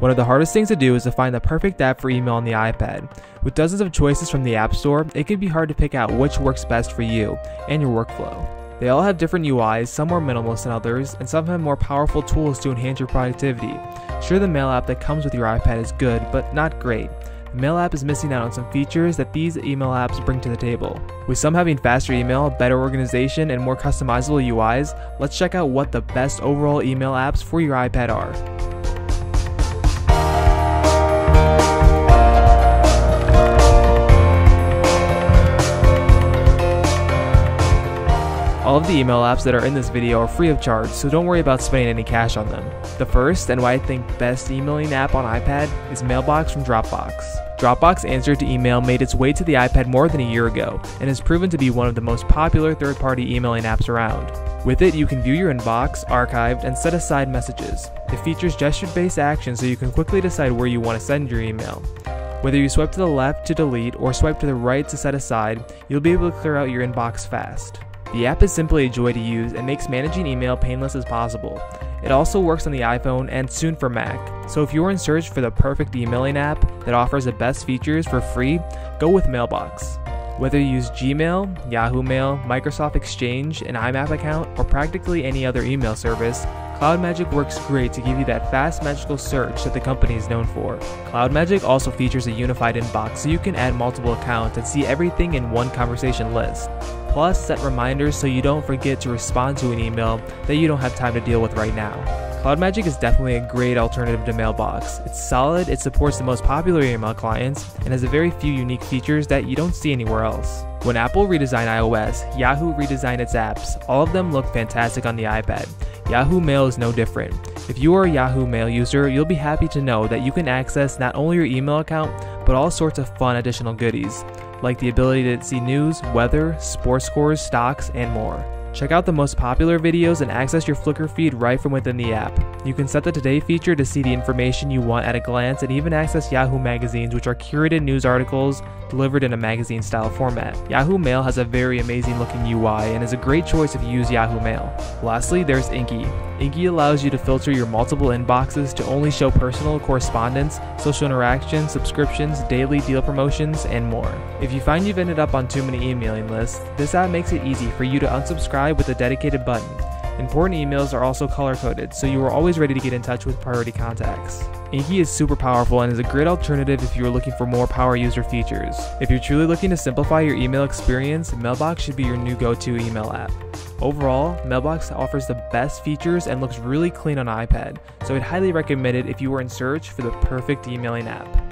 One of the hardest things to do is to find the perfect app for email on the iPad. With dozens of choices from the App Store, it can be hard to pick out which works best for you and your workflow. They all have different UIs, some more minimalist than others, and some have more powerful tools to enhance your productivity. Sure, the Mail app that comes with your iPad is good, but not great. The Mail app is missing out on some features that these email apps bring to the table. With some having faster email, better organization, and more customizable UIs, let's check out what the best overall email apps for your iPad are. All of the email apps that are in this video are free of charge, so don't worry about spending any cash on them. The first, and what I think best emailing app on iPad, is Mailbox from Dropbox. Dropbox's answer to email made its way to the iPad more than a year ago, and has proven to be one of the most popular third-party emailing apps around. With it, you can view your inbox, archived, and set aside messages. It features gesture-based action so you can quickly decide where you want to send your email. Whether you swipe to the left to delete or swipe to the right to set aside, you'll be able to clear out your inbox fast. The app is simply a joy to use and makes managing email painless as possible. It also works on the iPhone and soon for Mac, so if you're in search for the perfect emailing app that offers the best features for free, go with Mailbox. Whether you use Gmail, Yahoo Mail, Microsoft Exchange, an IMAP account, or practically any other email service, Cloud Magic works great to give you that fast, magical search that the company is known for. Cloud Magic also features a unified inbox so you can add multiple accounts and see everything in one conversation list. Plus, set reminders so you don't forget to respond to an email that you don't have time to deal with right now. Cloud Magic is definitely a great alternative to Mailbox. It's solid, it supports the most popular email clients, and has a very few unique features that you don't see anywhere else. When Apple redesigned iOS, Yahoo redesigned its apps. All of them look fantastic on the iPad. Yahoo Mail is no different. If you are a Yahoo Mail user, you'll be happy to know that you can access not only your email account, but all sorts of fun additional goodies, like the ability to see news, weather, sports scores, stocks, and more. Check out the most popular videos and access your Flickr feed right from within the app. You can set the Today feature to see the information you want at a glance and even access Yahoo magazines, which are curated news articles delivered in a magazine-style format. Yahoo Mail has a very amazing-looking UI and is a great choice if you use Yahoo Mail. Lastly, there's Inky. Inky allows you to filter your multiple inboxes to only show personal correspondence, social interactions, subscriptions, daily deal promotions, and more. If you find you've ended up on too many emailing lists, this app makes it easy for you to unsubscribe with a dedicated button. Important emails are also color-coded, so you are always ready to get in touch with priority contacts. Inky is super powerful and is a great alternative if you are looking for more power user features. If you're truly looking to simplify your email experience, Mailbox should be your new go-to email app. Overall, Mailbox offers the best features and looks really clean on iPad, so I'd highly recommend it if you were in search for the perfect emailing app.